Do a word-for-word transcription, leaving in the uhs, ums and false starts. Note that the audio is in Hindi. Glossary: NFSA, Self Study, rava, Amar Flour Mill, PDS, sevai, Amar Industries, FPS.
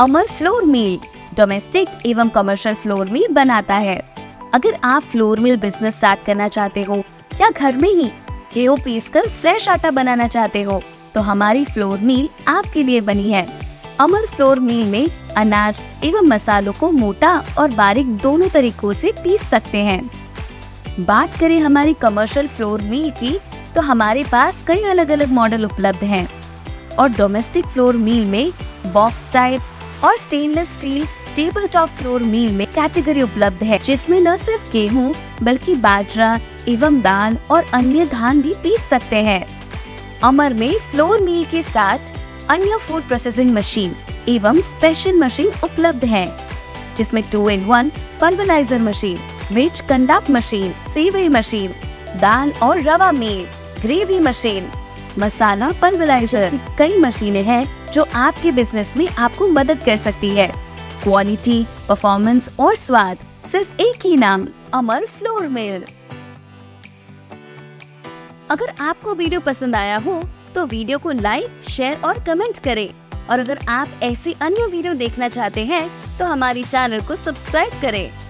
अमर फ्लोर मिल डोमेस्टिक एवं कमर्शियल फ्लोर मिल बनाता है। अगर आप फ्लोर मिल बिजनेस स्टार्ट करना चाहते हो या घर में ही गेहूं पीसकर फ्रेश आटा बनाना चाहते हो तो हमारी फ्लोर मिल आपके लिए बनी है। अमर फ्लोर मिल में अनाज एवं मसालों को मोटा और बारीक दोनों तरीकों से पीस सकते हैं। बात करें हमारी कमर्शियल फ्लोर मिल की तो हमारे पास कई अलग अलग मॉडल उपलब्ध हैं और डोमेस्टिक फ्लोर मिल में बॉक्स टाइप और stainless steel table top flour mill में कैटेगरी उपलब्ध है, जिसमें न सिर्फ गेहूं बल्कि बाजरा एवं दाल और अन्य धान भी पीस सकते हैं। अमर में फ्लोर मिल के साथ अन्य फूड प्रोसेसिंग मशीन एवं स्पेशल मशीन उपलब्ध है, जिसमें two in one pulveriser machine, मिर्च कंडक्ट मशीन, सेवई मशीन, दाल और रवा mill, gravy machine, masala pulveriser, कई मशीनें हैं जो आपके बिजनेस में आपको मदद कर सकती है। क्वालिटी, परफॉर्मेंस और स्वाद, सिर्फ एक ही नाम, अमर फ्लोर मिल। अगर आपको वीडियो पसंद आया हो तो वीडियो को लाइक, शेयर और कमेंट करें और अगर आप ऐसी अन्य वीडियो देखना चाहते हैं तो हमारी चैनल को सब्सक्राइब करें।